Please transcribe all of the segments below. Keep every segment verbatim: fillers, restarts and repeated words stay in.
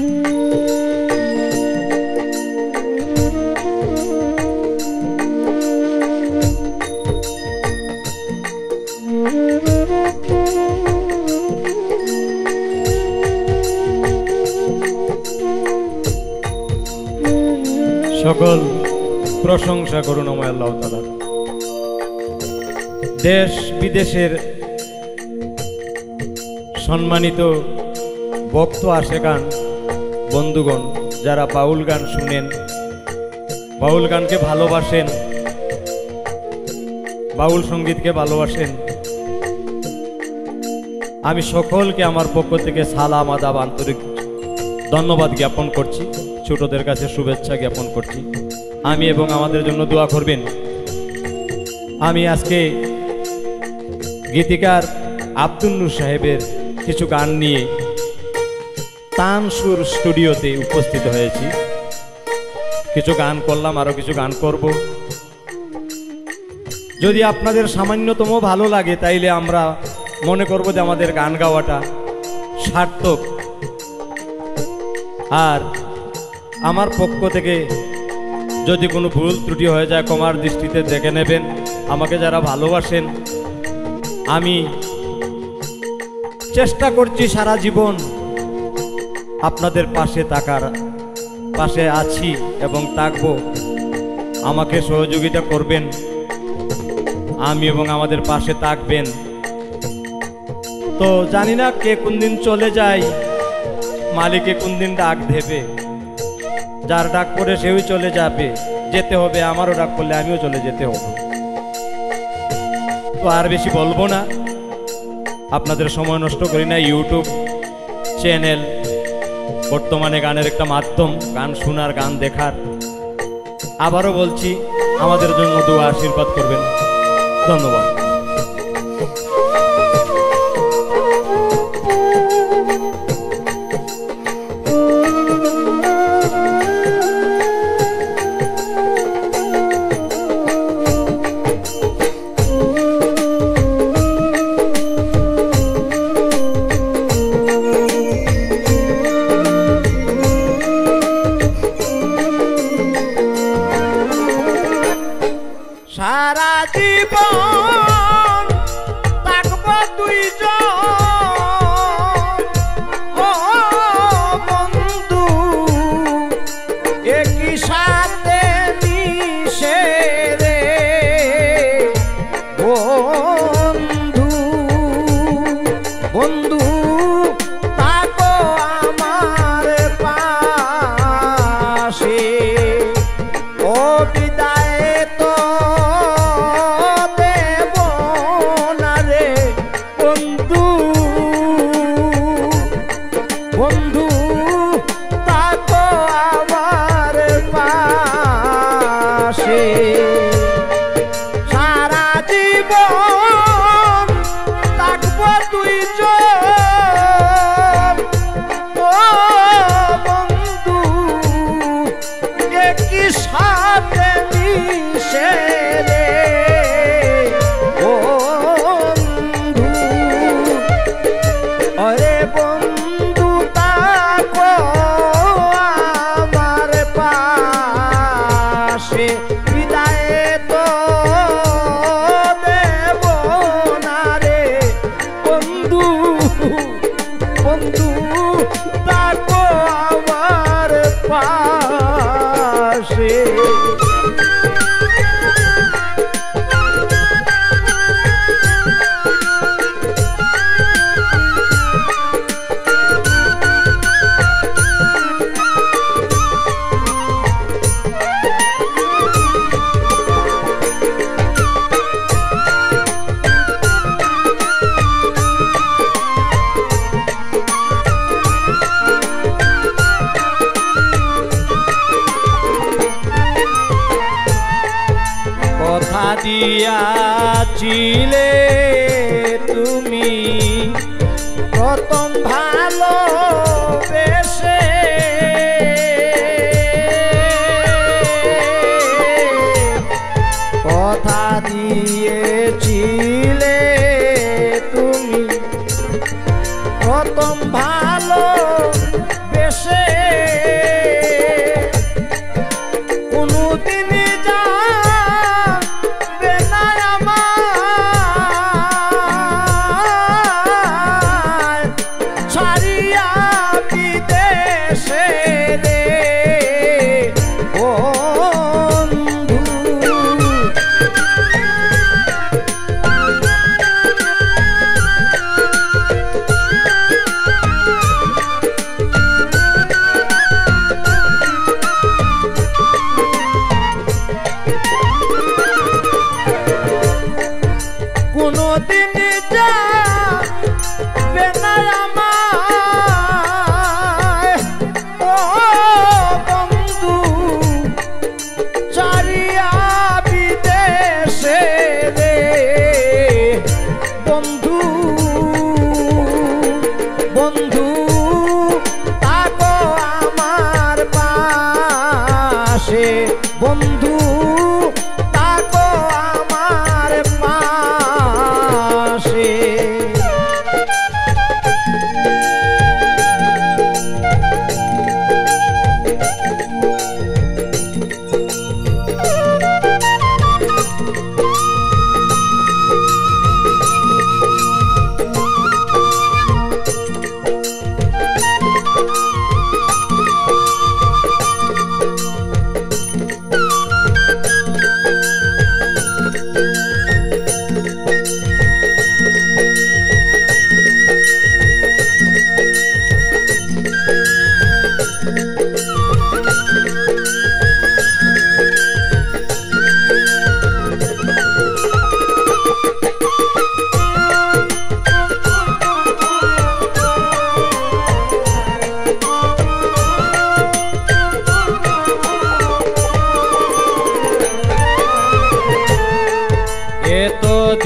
সকল প্রশংসা করুন আমায় আল্লাহ তাআলার। দেশ বিদেশের সম্মানিত ভক্ত আশেকান বন্ধুগণ, যারা বাউল গান শুনেন, বাউল গানকে ভালোবাসেন, বাউল সঙ্গীতকে ভালোবাসেন, আমি সকলকে আমার পক্ষ থেকে সালাম আদাব আন্তরিক ধন্যবাদ জ্ঞাপন করছি, ছোটদের কাছে শুভেচ্ছা জ্ঞাপন করছি। আমি এবং আমাদের জন্য দোয়া করবেন। আমি আজকে গীতিকার আব্দুন নূর সাহেবের কিছু গান নিয়ে তানসুর স্টুডিওতে উপস্থিত হয়েছি। কিছু গান করলাম, আরও কিছু গান করব। যদি আপনাদের সামান্যতম ভালো লাগে তাইলে আমরা মনে করব যে আমাদের গান গাওয়াটা সার্থক। আর আমার পক্ষ থেকে যদি কোনো ভুল ত্রুটি হয়ে যায় ক্ষমার দৃষ্টিতে দেখে নেবেন। আমাকে যারা ভালোবাসেন, আমি চেষ্টা করছি সারা জীবন আপনাদের পাশে থাকার, পাশে আছি এবং থাকব। আমাকে সহযোগিতা করবেন, আমি এবং আমাদের পাশে থাকবেন। তো জানি না কে কোন দিন চলে যায়, মালিকে কোন দিন ডাক দেবে। যার ডাক পড়ে সেও চলে যাবে, যেতে হবে। আমারও ডাক পড়লে আমিও চলে যেতে হবে। তো আর বেশি বলবো না, আপনাদের সময় নষ্ট করি না। ইউটিউব চ্যানেল বর্তমানে গানের একটা মাধ্যম, গান শোনার, গান দেখার। আবারও বলছি, আমাদের জন্য দোয়া আশীর্বাদ করবেন। ধন্যবাদ। সারা জীবন থাকব দুইজন ও বন্ধু, একই সাথে মিশে রে বন্ধু। বন্ধু থাকো আমার পাশে, ও বিদায় তো দিয়াছিলে তুমি প্রথম ভালো বেশে, কথা দিয়েছিলে তুমি প্রথম ভালো বেশে।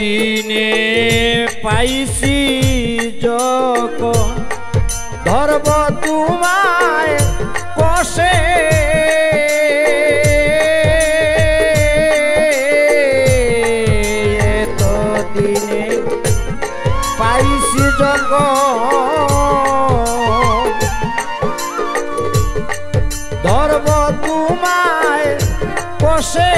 দিনে পাইছি যখন ধরব তোমায় কষে এত দিনে পাইছি যখন ধরব তোমায় কষে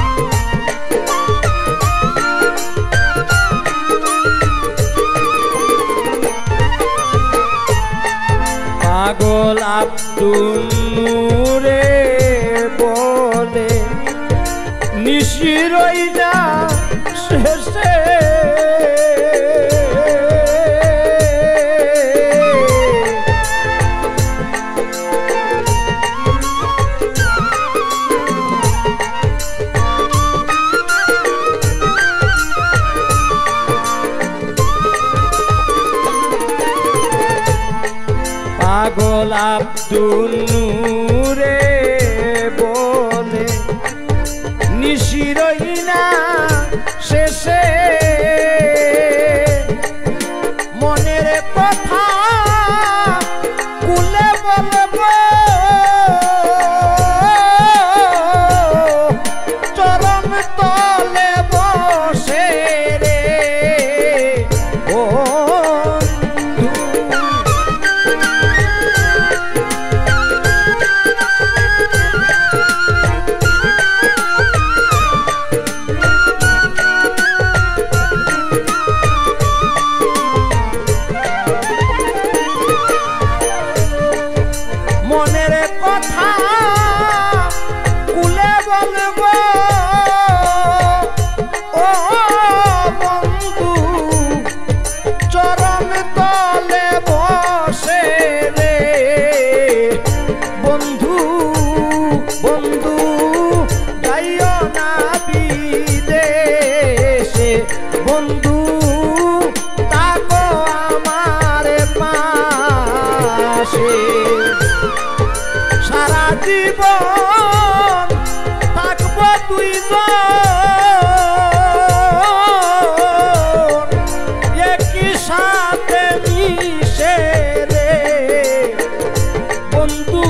পাগল আব্দুল নূরে বলে নিশিরই না শেষে পাগল আব্দুল নূরে বলে নিশিরই না শেষে মনের কথা কুলে বলব চরণ তলে বসে রে ও জীবন থাকব দুইজন একই সাথে মিশে রে বন্ধু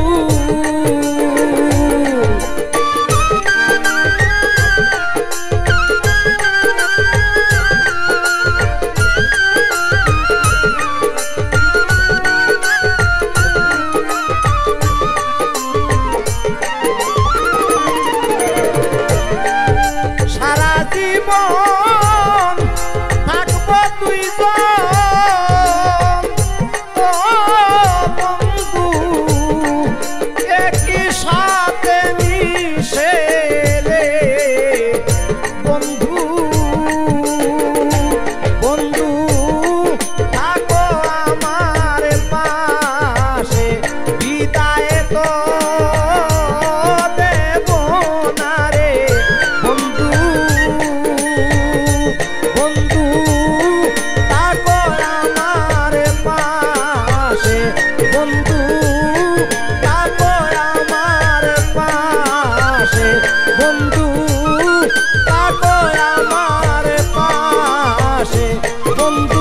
يوم